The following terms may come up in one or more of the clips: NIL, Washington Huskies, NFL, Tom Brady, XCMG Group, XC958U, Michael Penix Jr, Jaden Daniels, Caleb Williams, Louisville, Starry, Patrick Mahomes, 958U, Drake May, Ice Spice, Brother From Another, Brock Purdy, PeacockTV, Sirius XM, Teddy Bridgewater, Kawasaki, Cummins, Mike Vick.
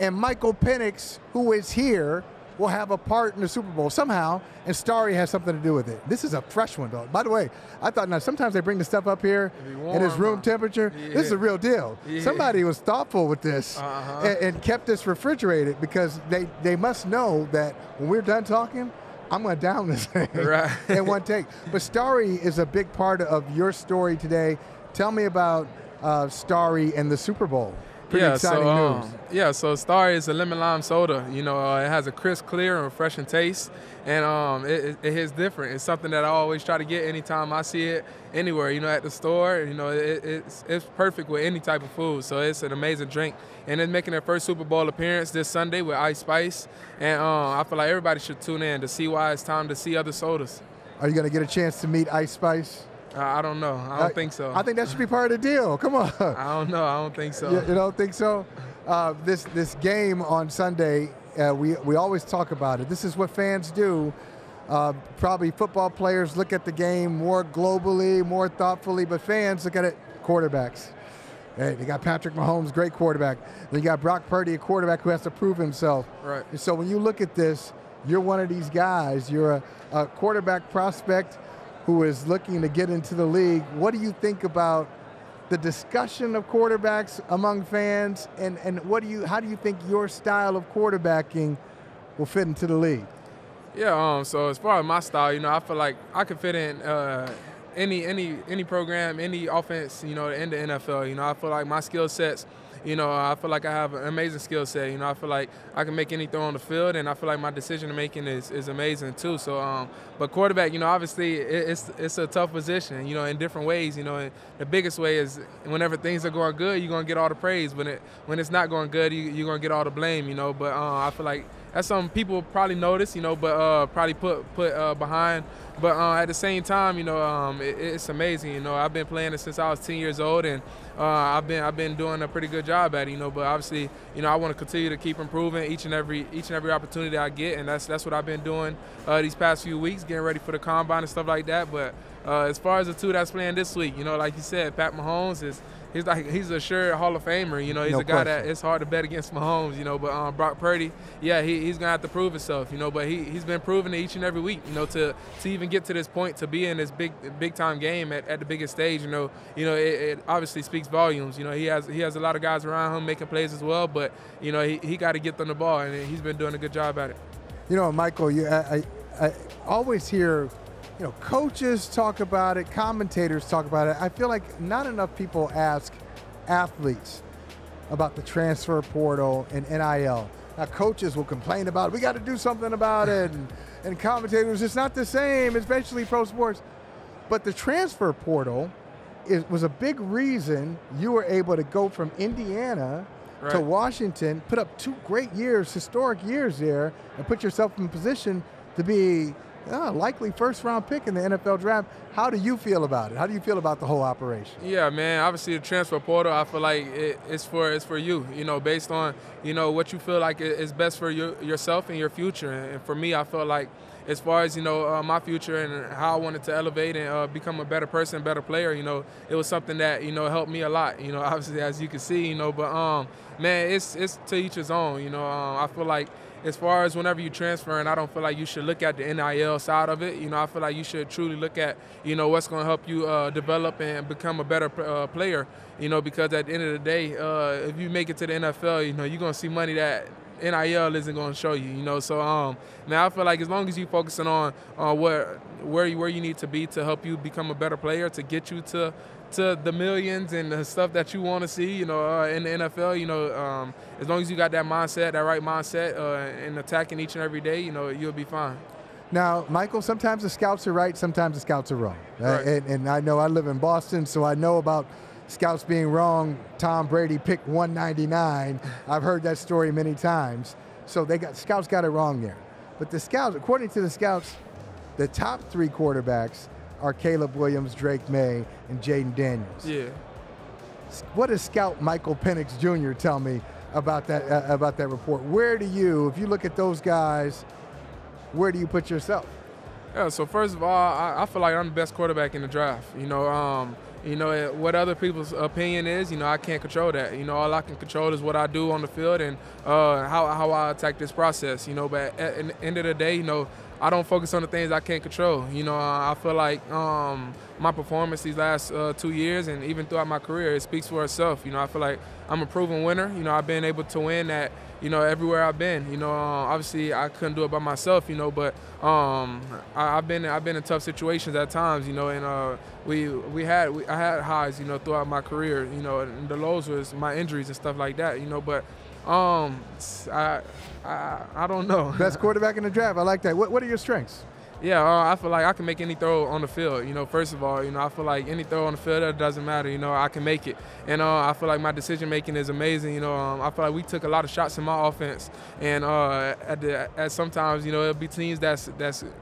and Michael Penix, who is here, will have a part in the Super Bowl somehow, and Starry has something to do with it. This is a fresh one, though. By the way, I thought, now sometimes they bring the stuff up here and it's room temperature. Yeah. This is a real deal. Yeah. Somebody was thoughtful with this and kept this refrigerated, because they must know that when we're done talking, I'm going to down this thing in one take. But Starry is a big part of your story today. Tell me about Starry and the Super Bowl. Pretty exciting news. Yeah, so Starry is a lemon lime soda. You know, it has a crisp, clear, and refreshing taste, and it hits different. It's something that I always try to get anytime I see it anywhere, you know, at the store. You know, it's perfect with any type of food, so it's an amazing drink. And it's making their first Super Bowl appearance this Sunday with Ice Spice, and I feel like everybody should tune in to see why it's time to see other sodas. Are you going to get a chance to meet Ice Spice? I don't know. I don't think so. I think that should be part of the deal. Come on. I don't know. I don't think so. You don't think so? This game on Sunday, we always talk about it. This is what fans do. Probably football players look at the game more globally, more thoughtfully, but fans look at it, quarterbacks. Hey, they got Patrick Mahomes, great quarterback. They got Brock Purdy, a quarterback who has to prove himself. Right. And so when you look at this, you're one of these guys. You're a quarterback prospect who is looking to get into the league. What do you think about the discussion of quarterbacks among fans, and how do you think your style of quarterbacking will fit into the league? Yeah, so as far as my style, you know, I feel like I could fit in any program, any offense, you know, in the NFL. You know, I feel like my skill sets, you know, I feel like I have an amazing skill set. You know, I feel like I can make any throw on the field, and I feel like my decision-making is amazing too. So, but quarterback, you know, obviously it's a tough position, you know, in different ways. You know, and the biggest way is whenever things are going good, you're going to get all the praise. When it's not going good, you're going to get all the blame, you know. But I feel like that's something people probably notice, you know, but probably put behind. But at the same time, you know, it's amazing. You know, I've been playing it since I was 10 years old, and I've been doing a pretty good job at it. You know, but obviously, you know, I want to continue to keep improving each and every opportunity I get, and that's what I've been doing these past few weeks, getting ready for the combine and stuff like that. But as far as the two that's playing this week, you know, like you said, Pat Mahomes is. He's a sure Hall of Famer, you know. He's a guy that it's hard to bet against Mahomes, you know. But Brock Purdy, yeah, he's gonna have to prove himself, you know. But he's been proving it each and every week, you know, to even get to this point, to be in this big time game at the biggest stage, you know. You know, it obviously speaks volumes, you know. He has a lot of guys around him making plays as well, but you know he got to get them the ball, and he's been doing a good job at it. You know, Michael, I always hear, you know, coaches talk about it, commentators talk about it. I feel like not enough people ask athletes about the transfer portal and NIL. Now, coaches will complain about it. We got to do something about it. And commentators, it's not the same, especially pro sports. But the transfer portal was a big reason you were able to go from Indiana to Washington, put up two great years, historic years there, and put yourself in position to be likely first-round pick in the NFL draft. How do you feel about it? How do you feel about the whole operation? Yeah, man. Obviously, the transfer portal, I feel like it's for you. You know, based on, you know, what you feel like is best for yourself and your future. And for me, I feel like, as far as, you know, my future and how I wanted to elevate and become a better person, better player, you know, it was something that, you know, helped me a lot, you know, obviously, as you can see, you know. But man, it's to each his own, you know. I feel like, as far as whenever you transfer, and I don't feel like you should look at the NIL side of it. You know, I feel like you should truly look at, you know, what's going to help you develop and become a better player. You know, because at the end of the day, if you make it to the NFL, you know, you're going to see money that NIL isn't going to show you. You know, so now I feel like as long as you're focusing on where you need to be to help you become a better player, to get you to the millions and the stuff that you want to see, you know, in the NFL, you know, as long as you got that mindset, that right mindset, and attacking each and every day, you know, you'll be fine. Now, Michael, sometimes the scouts are right, sometimes the scouts are wrong. Right. And I know I live in Boston, so I know about scouts being wrong. Tom Brady picked 199. I've heard that story many times. So scouts got it wrong there. But the scouts, according to the scouts, the top three quarterbacks are Caleb Williams, Drake May, and Jaden Daniels. Yeah. What does scout Michael Penix Jr. tell me about that report? Where do you, if you look at those guys, where do you put yourself? Yeah, so first of all, I feel like I'm the best quarterback in the draft. You know, You know, what other people's opinion is, you know, I can't control that. You know, all I can control is what I do on the field and how I attack this process, you know. But at the end of the day, you know, I don't focus on the things I can't control. You know, I feel like my performance these last 2 years and even throughout my career, it speaks for itself. You know, I feel like I'm a proven winner. You know, I've been able to win at, you know, everywhere I've been. You know, obviously I couldn't do it by myself, you know, but I've been in tough situations at times, you know, and I had highs, you know, throughout my career, you know, and the lows was my injuries and stuff like that, you know, but I don't know. Best quarterback in the draft. I like that. What are your strengths? Yeah, I feel like I can make any throw on the field. You know, first of all, you know, I feel like any throw on the field, that doesn't matter. You know, I can make it. And I feel like my decision-making is amazing. You know, I feel like we took a lot of shots in my offense. And at sometimes, you know, it'll be teams that's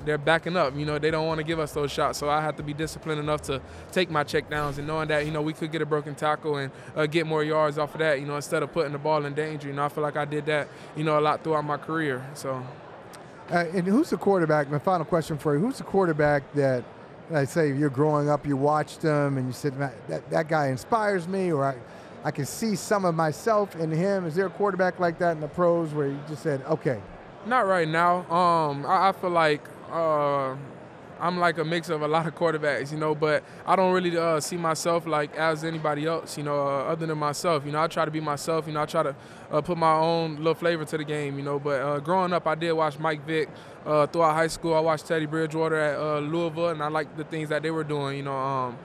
they're backing up. You know, they don't want to give us those shots. So I have to be disciplined enough to take my checkdowns and knowing that, you know, we could get a broken tackle and get more yards off of that, you know, instead of putting the ball in danger. You know, I feel like I did that, you know, a lot throughout my career. So. And who's the quarterback, my final question for you, who's the quarterback that, let's say you're growing up, you watched him and you said, that guy inspires me, or I can see some of myself in him. Is there a quarterback like that in the pros where you just said, okay? Not right now. I feel like I'm like a mix of a lot of quarterbacks, you know, but I don't really see myself like as anybody else, you know, other than myself. You know, I try to be myself, you know, I try to put my own little flavor to the game, you know, but growing up I did watch Mike Vick throughout high school. I watched Teddy Bridgewater at Louisville, and I liked the things that they were doing, you know,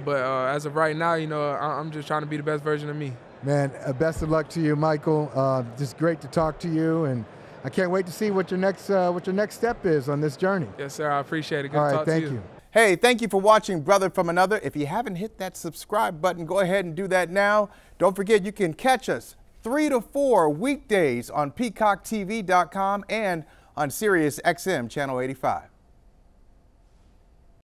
but as of right now, you know, I'm just trying to be the best version of me. Man, best of luck to you, Michael. Just great to talk to you, and I can't wait to see what your next step is on this journey. Yes, sir. I appreciate it. Good to talk to you. All right, thank you. Hey, thank you for watching Brother From Another. If you haven't hit that subscribe button, go ahead and do that now. Don't forget, you can catch us 3 to 4 weekdays on PeacockTV.com and on Sirius XM Channel 85.